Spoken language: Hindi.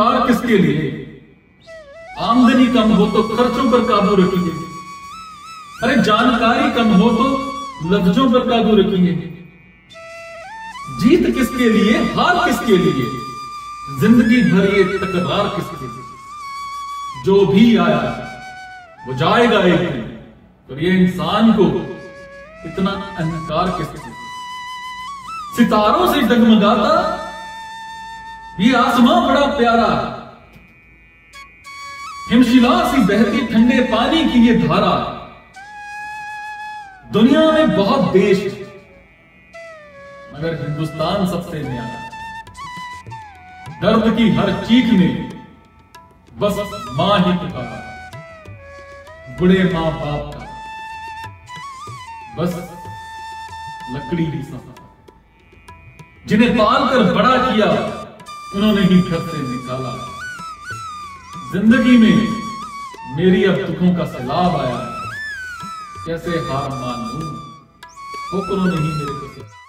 सरकार किसके लिए? आमदनी कम हो तो खर्चों पर काबू रखेंगे, अरे जानकारी कम हो तो लफ्जों पर काबू रखेंगे। जीत किसके लिए, हार किसके लिए, जिंदगी भर ये तकरार किसके लिए? जो भी आया वो जाएगा एक दिन, तो ये इंसान को इतना अहंकार किसके लिए? सितारों से डगमगाता ये आसमां बड़ा प्यारा, हिमशिला सी बहती ठंडे पानी की ये धारा। दुनिया में बहुत देश है मगर हिंदुस्तान सबसे न्यारा। दर्द की हर चीख में बस मां ही पुकारा, बूढ़े मां बाप का बस लकड़ी ही सहा। जिन्हें पालकर बड़ा किया उन्होंने ही घर से निकाला। जिंदगी में मेरी अब दुखों का सैलाब आया, कैसे हार मानूं, वो उन्होंने ही मेरे को